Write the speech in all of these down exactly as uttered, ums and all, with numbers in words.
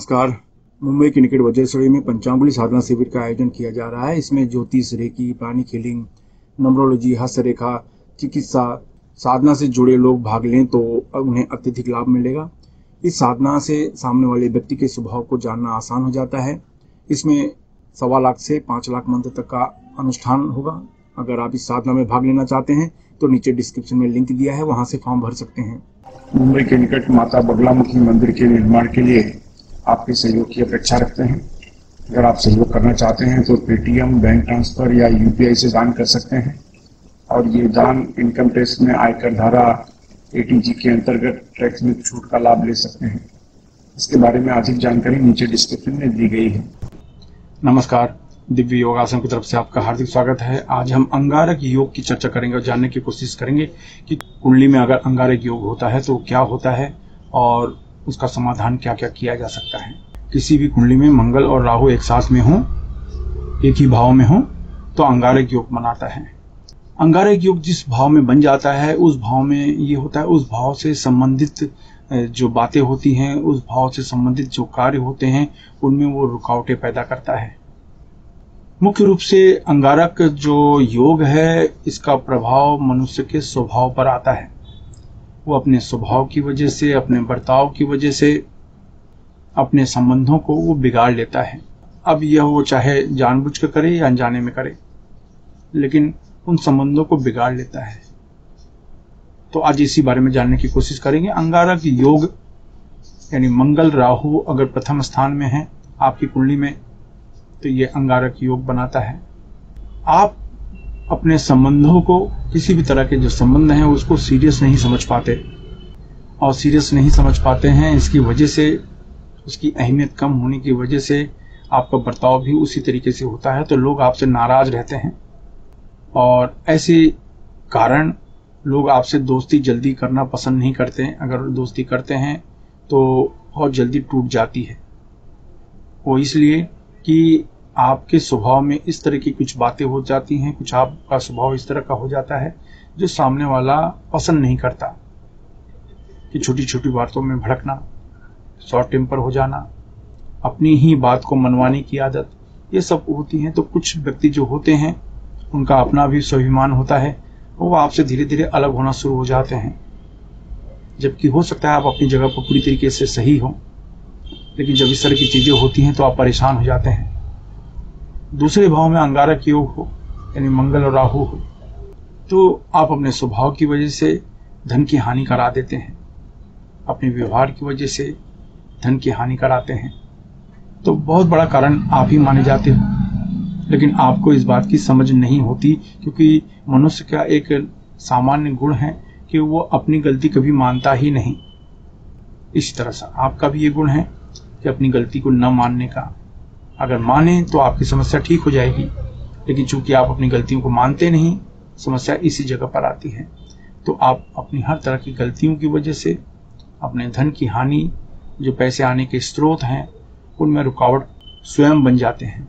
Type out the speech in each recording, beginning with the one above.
नमस्कार। मुंबई के निकट वज्रेश्वरी में पंचांगली साधना शिविर का आयोजन किया जा रहा है। इसमें ज्योतिष, रेकी, प्राणिक हीलिंग, नंबरोलॉजी, हस्तरेखा, चिकित्सा साधना से जुड़े लोग भाग लें तो उन्हें अत्यधिक लाभ मिलेगा। इस साधना से सामने वाले व्यक्ति के स्वभाव को जानना आसान हो जाता है। इसमें सवा लाख से पाँच लाख मंत्र तक का अनुष्ठान होगा। अगर आप इस साधना में भाग लेना चाहते हैं तो नीचे डिस्क्रिप्शन में लिंक दिया है, वहां से फॉर्म भर सकते हैं। मुंबई के निकट माता बगलामुखी मंदिर के निर्माण के लिए आपके सहयोग की अपेक्षा रखते हैं। अगर आप सहयोग करना चाहते हैं तो पेटीएम, बैंक ट्रांसफर या यूपीआई से दान कर सकते हैं और ये दान इनकम टैक्स में आयकर धारा एटीजी के अंतर्गत टैक्स में छूट का लाभ ले सकते हैं। इसके बारे में अधिक जानकारी नीचे डिस्क्रिप्शन में दी गई है। नमस्कार, दिव्य योगासन की तरफ से आपका हार्दिक स्वागत है। आज हम अंगारक योग की चर्चा करेंगे और जानने की कोशिश करेंगे कि कुंडली में अगर अंगारक योग होता है तो क्या होता है और उसका समाधान क्या क्या किया जा सकता है। किसी भी कुंडली में मंगल और राहु एक साथ में हों, एक ही भाव में हों तो अंगारक योग मनाता है। अंगारक योग जिस भाव में बन जाता है उस भाव में ये होता है, उस भाव से संबंधित जो बातें होती हैं, उस भाव से संबंधित जो कार्य होते हैं उनमें वो रुकावटें पैदा करता है। मुख्य रूप से अंगारक जो योग है इसका प्रभाव मनुष्य के स्वभाव पर आता है। वो अपने स्वभाव की वजह से, अपने बर्ताव की वजह से अपने संबंधों को वो बिगाड़ लेता है। अब यह वो चाहे जानबूझकर करे या अनजाने में करे, लेकिन उन संबंधों को बिगाड़ लेता है। तो आज इसी बारे में जानने की कोशिश करेंगे। अंगारक योग यानी मंगल राहु अगर प्रथम स्थान में है आपकी कुंडली में तो ये अंगारक योग बनाता है। आप अपने संबंधों को, किसी भी तरह के जो संबंध हैं उसको सीरियस नहीं समझ पाते और सीरियस नहीं समझ पाते हैं इसकी वजह से, उसकी अहमियत कम होने की वजह से आपका बर्ताव भी उसी तरीके से होता है। तो लोग आपसे नाराज रहते हैं और ऐसे कारण लोग आपसे दोस्ती जल्दी करना पसंद नहीं करते हैं। अगर दोस्ती करते हैं तो बहुत जल्दी टूट जाती है। वो इसलिए कि आपके स्वभाव में इस तरह की कुछ बातें हो जाती हैं, कुछ आपका स्वभाव इस तरह का हो जाता है जो सामने वाला पसंद नहीं करता, कि छोटी छोटी बातों में भड़कना, शॉर्ट टेम्पर हो जाना, अपनी ही बात को मनवाने की आदत, ये सब होती हैं। तो कुछ व्यक्ति जो होते हैं उनका अपना भी स्वाभिमान होता है, वो आपसे धीरे धीरे अलग होना शुरू हो जाते हैं, जबकि हो सकता है आप अपनी जगह पर पूरी तरीके से सही हो, लेकिन जब इस तरह की चीज़ें होती हैं तो आप परेशान हो जाते हैं। दूसरे भाव में अंगारक योग हो यानी मंगल और राहु हो तो आप अपने स्वभाव की वजह से धन की हानि करा देते हैं, अपने व्यवहार की वजह से धन की हानि कराते हैं। तो बहुत बड़ा कारण आप ही माने जाते हो, लेकिन आपको इस बात की समझ नहीं होती, क्योंकि मनुष्य का एक सामान्य गुण है कि वो अपनी गलती कभी मानता ही नहीं। इस तरह से आपका भी ये गुण है कि अपनी गलती को न मानने का। अगर माने तो आपकी समस्या ठीक हो जाएगी, लेकिन चूंकि आप अपनी गलतियों को मानते नहीं, समस्या इसी जगह पर आती है। तो आप अपनी हर तरह की गलतियों की वजह से अपने धन की हानि, जो पैसे आने के स्रोत हैं उनमें रुकावट स्वयं बन जाते हैं।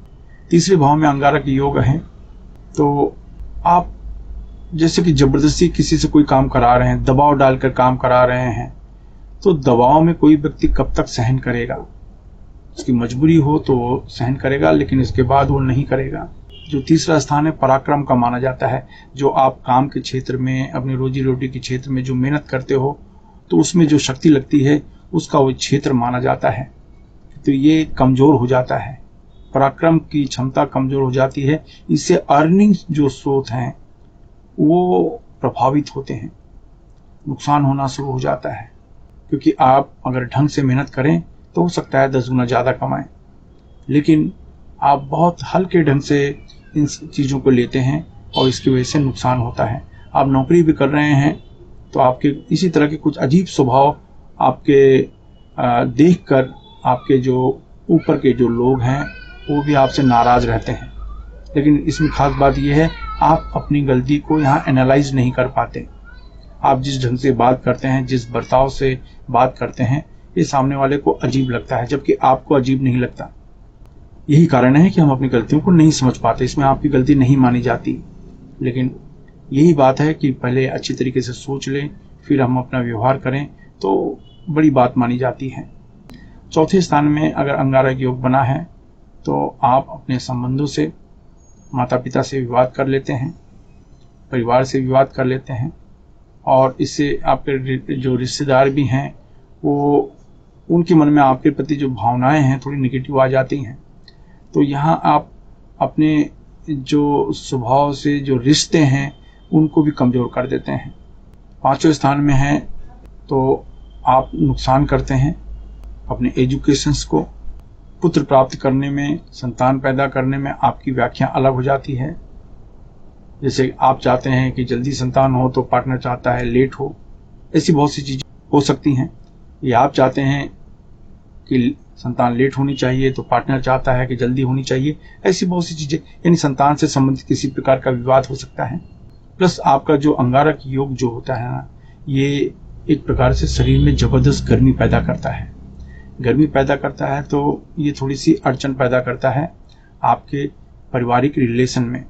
तीसरे भाव में अंगारक योग है तो आप जैसे कि जबरदस्ती किसी से कोई काम करा रहे हैं, दबाव डालकर काम करा रहे हैं, तो दबाव में कोई व्यक्ति कब तक सहन करेगा। उसकी मजबूरी हो तो वो सहन करेगा, लेकिन इसके बाद वो नहीं करेगा। जो तीसरा स्थान है पराक्रम का माना जाता है। जो आप काम के क्षेत्र में, अपनी रोजी रोटी के क्षेत्र में जो मेहनत करते हो तो उसमें जो शक्ति लगती है उसका वो क्षेत्र माना जाता है। तो ये कमज़ोर हो जाता है, पराक्रम की क्षमता कमज़ोर हो जाती है। इससे अर्निंग जो स्रोत हैं वो प्रभावित होते हैं, नुकसान होना शुरू हो जाता है, क्योंकि आप अगर ढंग से मेहनत करें तो हो सकता है दस गुना ज़्यादा कमाएं, लेकिन आप बहुत हल्के ढंग से इन चीज़ों को लेते हैं और इसकी वजह से नुकसान होता है। आप नौकरी भी कर रहे हैं तो आपके इसी तरह के कुछ अजीब स्वभाव आपके देख कर आपके जो ऊपर के जो लोग हैं वो भी आपसे नाराज़ रहते हैं। लेकिन इसमें खास बात यह है, आप अपनी गलती को यहाँ एनालाइज नहीं कर पाते। आप जिस ढंग से बात करते हैं, जिस बर्ताव से बात करते हैं, ये सामने वाले को अजीब लगता है, जबकि आपको अजीब नहीं लगता। यही कारण है कि हम अपनी गलतियों को नहीं समझ पाते। इसमें आपकी गलती नहीं मानी जाती, लेकिन यही बात है कि पहले अच्छी तरीके से सोच लें, फिर हम अपना व्यवहार करें तो बड़ी बात मानी जाती है। चौथे स्थान में अगर अंगारक योग बना है तो आप अपने संबंधों से, माता पिता से विवाद कर लेते हैं, परिवार से विवाद कर लेते हैं, और इससे आपके जो रिश्तेदार भी हैं वो उनके मन में आपके प्रति जो भावनाएं हैं थोड़ी निगेटिव आ जाती हैं। तो यहाँ आप अपने जो स्वभाव से जो रिश्ते हैं उनको भी कमज़ोर कर देते हैं। पाँचवें स्थान में हैं तो आप नुकसान करते हैं अपने एजुकेशंस को। पुत्र प्राप्त करने में, संतान पैदा करने में आपकी व्याख्या अलग हो जाती है। जैसे आप चाहते हैं कि जल्दी संतान हो तो पार्टनर चाहता है लेट हो, ऐसी बहुत सी चीज़ें हो सकती हैं। या आप चाहते हैं कि संतान लेट होनी चाहिए तो पार्टनर चाहता है कि जल्दी होनी चाहिए, ऐसी बहुत सी चीज़ें, यानी संतान से संबंधित किसी प्रकार का विवाद हो सकता है। प्लस आपका जो अंगारक योग जो होता है ना, ये एक प्रकार से शरीर में ज़बरदस्त गर्मी पैदा करता है। गर्मी पैदा करता है तो ये थोड़ी सी अड़चन पैदा करता है आपके पारिवारिक रिलेशन में,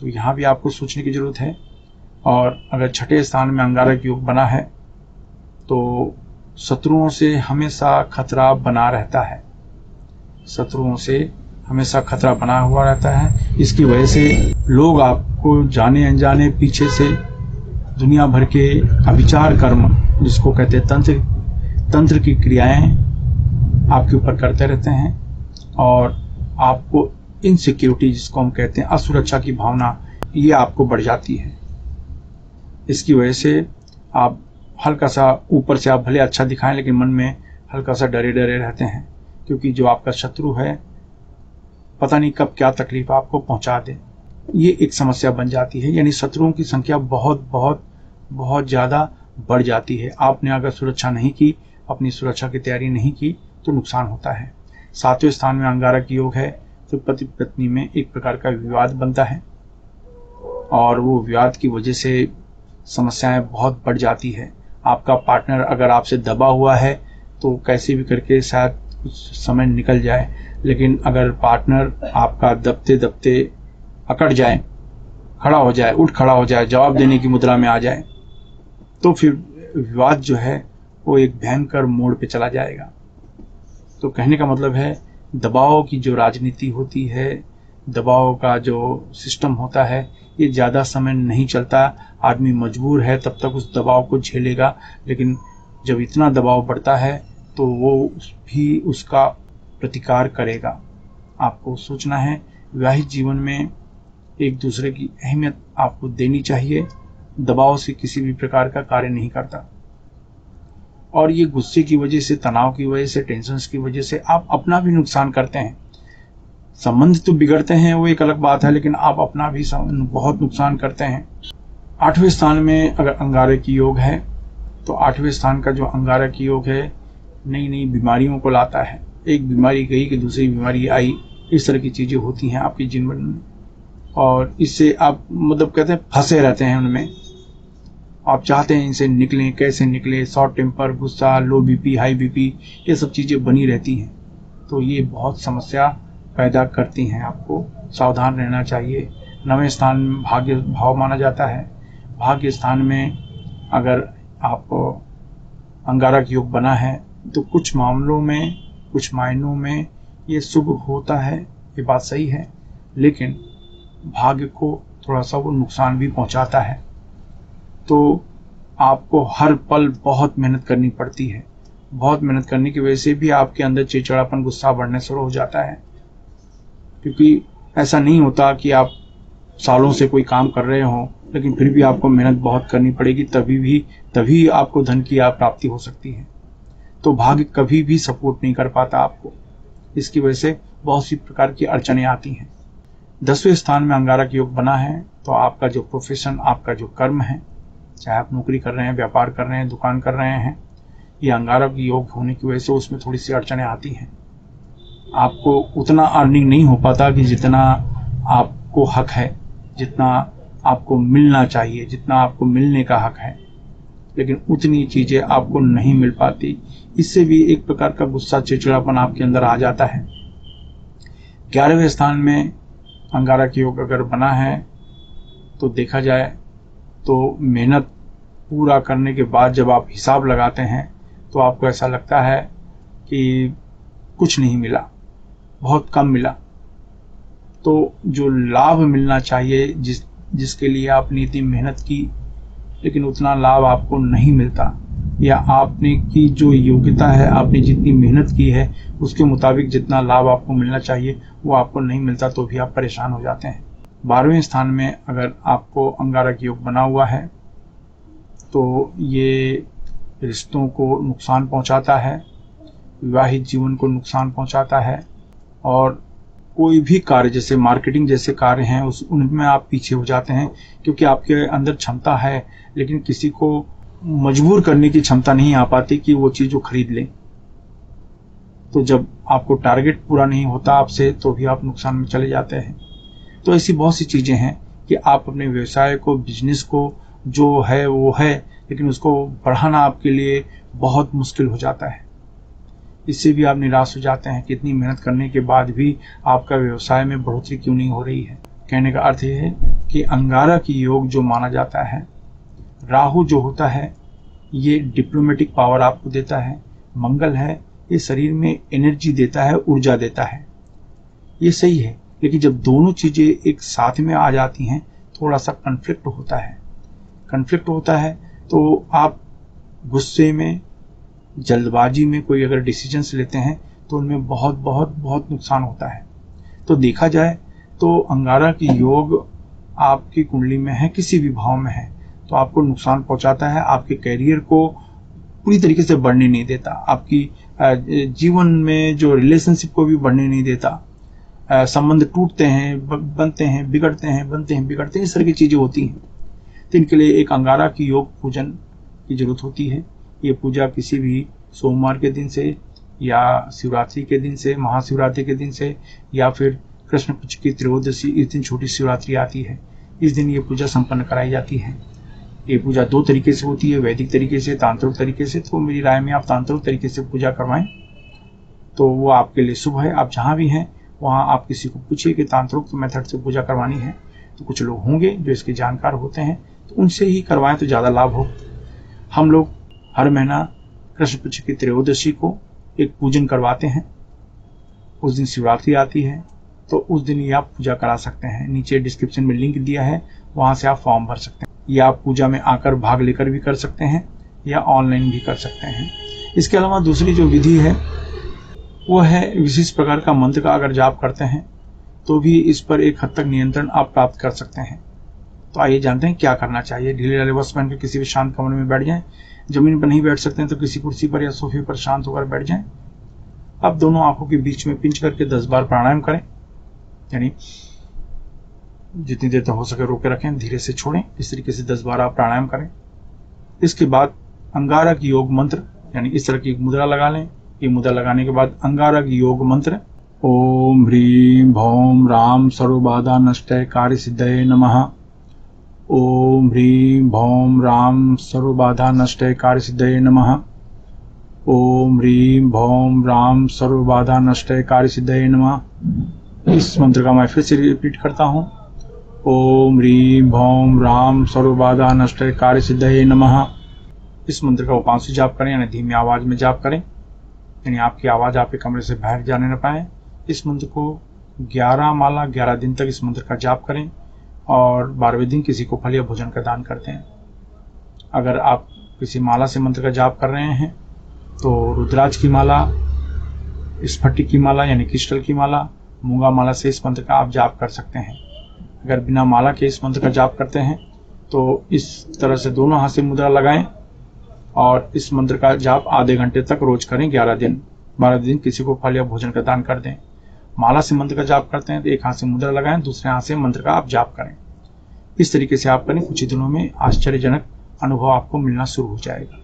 तो यहाँ भी आपको सोचने की ज़रूरत है। और अगर छठे स्थान में अंगारक योग बना है तो शत्रुओं से हमेशा खतरा बना रहता है, शत्रुओं से हमेशा खतरा बना हुआ रहता है। इसकी वजह से लोग आपको जाने अनजाने पीछे से दुनिया भर के अविचार कर्म, जिसको कहते हैं तंत्र, तंत्र की क्रियाएं आपके ऊपर करते रहते हैं, और आपको इनसिक्योरिटी, जिसको हम कहते हैं असुरक्षा की भावना, ये आपको बढ़ जाती है। इसकी वजह से आप हल्का सा ऊपर से आप भले अच्छा दिखाएं लेकिन मन में हल्का सा डरे डरे रहते हैं, क्योंकि जो आपका शत्रु है पता नहीं कब क्या तकलीफ आपको पहुंचा दे, ये एक समस्या बन जाती है। यानी शत्रुओं की संख्या बहुत बहुत बहुत ज़्यादा बढ़ जाती है। आपने अगर सुरक्षा नहीं की, अपनी सुरक्षा की तैयारी नहीं की तो नुकसान होता है। सातवें स्थान में अंगारक योग है तो पति पत्नी में एक प्रकार का विवाद बनता है, और वो विवाद की वजह से समस्याएं बहुत बढ़ जाती है। आपका पार्टनर अगर आपसे दबा हुआ है तो कैसे भी करके शायद कुछ समय निकल जाए, लेकिन अगर पार्टनर आपका दबते दबते अकड़ जाए, खड़ा हो जाए, उठ खड़ा हो जाए, जवाब देने की मुद्रा में आ जाए, तो फिर विवाद जो है वो एक भयंकर मोड़ पे चला जाएगा। तो कहने का मतलब है दबाव की जो राजनीति होती है, दबाव का जो सिस्टम होता है, ये ज़्यादा समय नहीं चलता। आदमी मजबूर है तब तक उस दबाव को झेलेगा, लेकिन जब इतना दबाव बढ़ता है तो वो भी उसका प्रतिकार करेगा। आपको सोचना है, वैवाहिक जीवन में एक दूसरे की अहमियत आपको देनी चाहिए। दबाव से किसी भी प्रकार का कार्य नहीं करता, और ये गुस्से की वजह से, तनाव की वजह से, टेंशन्स की वजह से आप अपना भी नुकसान करते हैं। संबंध तो बिगड़ते हैं वो एक अलग बात है, लेकिन आप अपना भी बहुत नुकसान करते हैं। आठवें स्थान में अगर अंगारक योग है तो आठवें स्थान का जो अंगारक योग है नई नई बीमारियों को लाता है। एक बीमारी गई कि दूसरी बीमारी आई, इस तरह की चीज़ें होती हैं आपके जीवन में, और इससे आप मतलब कहते हैं फंसे रहते हैं उनमें। आप चाहते हैं इनसे निकलें, कैसे निकलें? शॉर्ट टेम्पर, गुस्सा, लो बीपी, हाई बीपी, ये सब चीज़ें बनी रहती हैं, तो ये बहुत समस्या पैदा करती हैं। आपको सावधान रहना चाहिए। नवें स्थान में भाग्य भाव माना जाता है। भाग्य स्थान में अगर आप अंगारक योग बना है तो कुछ मामलों में, कुछ मायनों में ये शुभ होता है, ये बात सही है, लेकिन भाग्य को थोड़ा सा वो नुकसान भी पहुँचाता है। तो आपको हर पल बहुत मेहनत करनी पड़ती है। बहुत मेहनत करने की वजह से भी आपके अंदर चिड़चिड़ापन, गुस्सा बढ़ने शुरू हो जाता है, क्योंकि ऐसा नहीं होता कि आप सालों से कोई काम कर रहे हो, लेकिन फिर भी आपको मेहनत बहुत करनी पड़ेगी, तभी भी तभी आपको धन की आप प्राप्ति हो सकती है। तो भाग्य कभी भी सपोर्ट नहीं कर पाता आपको, इसकी वजह से बहुत सी प्रकार की अड़चनें आती हैं। दसवें स्थान में अंगारक योग बना है तो आपका जो प्रोफेशन, आपका जो कर्म है, चाहे आप नौकरी कर रहे हैं, व्यापार कर रहे हैं, दुकान कर रहे हैं, ये अंगारक योग होने की वजह से उसमें थोड़ी सी अड़चनें आती हैं। आपको उतना अर्निंग नहीं हो पाता कि जितना आपको हक है, जितना आपको मिलना चाहिए, जितना आपको मिलने का हक है, लेकिन उतनी चीज़ें आपको नहीं मिल पाती। इससे भी एक प्रकार का गुस्सा, चिड़चिड़ापन आपके अंदर आ जाता है। ग्यारहवें स्थान में अंगारक योग अगर बना है तो देखा जाए तो मेहनत पूरा करने के बाद जब आप हिसाब लगाते हैं तो आपको ऐसा लगता है कि कुछ नहीं मिला, बहुत कम मिला। तो जो लाभ मिलना चाहिए, जिस जिसके लिए आपने इतनी मेहनत की लेकिन उतना लाभ आपको नहीं मिलता, या आपने की जो योग्यता है, आपने जितनी मेहनत की है उसके मुताबिक जितना लाभ आपको मिलना चाहिए वो आपको नहीं मिलता, तो भी आप परेशान हो जाते हैं। बारहवें स्थान में अगर आपको अंगारक योग बना हुआ है तो ये रिश्तों को नुकसान पहुंचाता है, विवाहित जीवन को नुकसान पहुंचाता है, और कोई भी कार्य जैसे मार्केटिंग जैसे कार्य हैं उस उनमें आप पीछे हो जाते हैं, क्योंकि आपके अंदर क्षमता है लेकिन किसी को मजबूर करने की क्षमता नहीं आ पाती कि वो चीज़ को खरीद लें। तो जब आपको टारगेट पूरा नहीं होता आपसे तो भी आप नुकसान में चले जाते हैं। तो ऐसी बहुत सी चीज़ें हैं कि आप अपने व्यवसाय को, बिजनेस को जो है वो है, लेकिन उसको बढ़ाना आपके लिए बहुत मुश्किल हो जाता है। इससे भी आप निराश हो जाते हैं कि इतनी मेहनत करने के बाद भी आपका व्यवसाय में बढ़ोतरी क्यों नहीं हो रही है। कहने का अर्थ यह है कि अंगारक योग जो माना जाता है, राहु जो होता है ये डिप्लोमेटिक पावर आपको देता है, मंगल है ये शरीर में एनर्जी देता है, ऊर्जा देता है, ये सही है। लेकिन जब दोनों चीज़ें एक साथ में आ जाती हैं थोड़ा सा कन्फ्लिक्ट होता है। कन्फ्लिक्ट होता है तो आप गुस्से में, जल्दबाजी में कोई अगर डिसीजंस लेते हैं तो उनमें बहुत बहुत बहुत नुकसान होता है। तो देखा जाए तो अंगारक योग आपकी कुंडली में है, किसी भी भाव में है, तो आपको नुकसान पहुंचाता है, आपके कैरियर को पूरी तरीके से बढ़ने नहीं देता, आपकी जीवन में जो रिलेशनशिप को भी बढ़ने नहीं देता, संबंध टूटते हैं, बनते हैं, बिगड़ते हैं, बनते हैं, बिगड़ते हैं, इस तरह की चीज़ें होती हैं। तो इनके लिए एक अंगारक योग पूजन की जरूरत होती है। ये पूजा किसी भी सोमवार के दिन से, या शिवरात्रि के दिन से, महाशिवरात्रि के दिन से, या फिर कृष्ण पक्ष की त्रियोदशी, इस दिन छोटी शिवरात्रि आती है, इस दिन ये पूजा संपन्न कराई जाती है। ये पूजा दो तरीके से होती है, वैदिक तरीके से, तांत्रिक तरीके से। तो मेरी राय में आप तांत्रिक तरीके से पूजा करवाएं तो वो आपके लिए शुभ है। आप जहाँ भी हैं वहाँ आप किसी को पूछिए कि तांत्रिक मेथड से पूजा करवानी है, तो कुछ लोग होंगे जो इसके जानकार होते हैं तो उनसे ही करवाएं तो ज़्यादा लाभ हो। हम लोग हर महीना कृष्ण पक्ष की त्रयोदशी को एक पूजन करवाते हैं, उस दिन शिवरात्रि आती है, तो उस दिन ये आप पूजा करा सकते हैं। नीचे डिस्क्रिप्शन में लिंक दिया है, वहाँ से आप फॉर्म भर सकते हैं, या आप पूजा में आकर भाग लेकर भी कर सकते हैं या ऑनलाइन भी कर सकते हैं। इसके अलावा दूसरी जो विधि है वो है विशेष प्रकार का मंत्र का अगर जाप करते हैं तो भी इस पर एक हद तक नियंत्रण आप प्राप्त कर सकते हैं। तो आइए जानते हैं क्या करना चाहिए। ढीले ढाले वस्त्र पहनकर किसी भी शांत कमरे में बैठ जाएं, जमीन पर नहीं बैठ सकते हैं तो किसी कुर्सी पर या सोफे पर शांत होकर बैठ जाएं। अब दोनों आंखों के बीच में पिंच करके दस बार प्राणायाम करें, यानी जितनी देर तक हो सके रोके रखें, धीरे से छोड़ें। इस तरीके से दस बार आप प्राणायाम करें। इसके बाद अंगारक योग मंत्र यानी इस तरह की एक मुद्रा लगा लें। ये मुद्रा लगाने के बाद अंगारक योग मंत्र ॐ ह्रीम भौम राम सर्व बाधा नष्टय कार्य सिद्ध है नमः। ॐ ह्रीम भौम राम सर्व बाधा नष्टय कार्य सिद्ध है नमः। ॐ ह्रीम भौम राम सर्व बाधा नष्टय कार्य सिद्ध है नमः। इस मंत्र का मैं फिर से रिपीट करता हूँ। ॐ ह्रीम भौम राम सर्व बाधा नष्टय कार्य सिद्ध है नमः। इस मंत्र का उपांश से जाप करें, यानी धीमी आवाज़ में जाप करें, यानी आपकी आवाज़ आपके कमरे से बाहर जाने न पाए। इस मंत्र को ग्यारह माला ग्यारह दिन तक इस मंत्र का जाप करें और बारहवें दिन किसी को फल या भोजन का दान करते हैं। अगर आप किसी माला से मंत्र का जाप कर रहे हैं तो रुद्राक्ष की माला, स्फटिक की माला यानी क्रिस्टल की माला, मूंगा माला से इस मंत्र का आप जाप कर सकते हैं। अगर बिना माला के इस मंत्र का जाप करते हैं तो इस तरह से दोनों हाथ से मुद्रा लगाएं और इस मंत्र का जाप आधे घंटे तक रोज करें, ग्यारह दिन। बारह दिन किसी को फल या भोजन का दान कर दें। माला से मंत्र का जाप करते हैं तो एक हाथ से मुद्रा लगाएं, दूसरे हाथ से मंत्र का आप जाप करें। इस तरीके से आप करें, कुछ ही दिनों में आश्चर्यजनक अनुभव आपको मिलना शुरू हो जाएगा।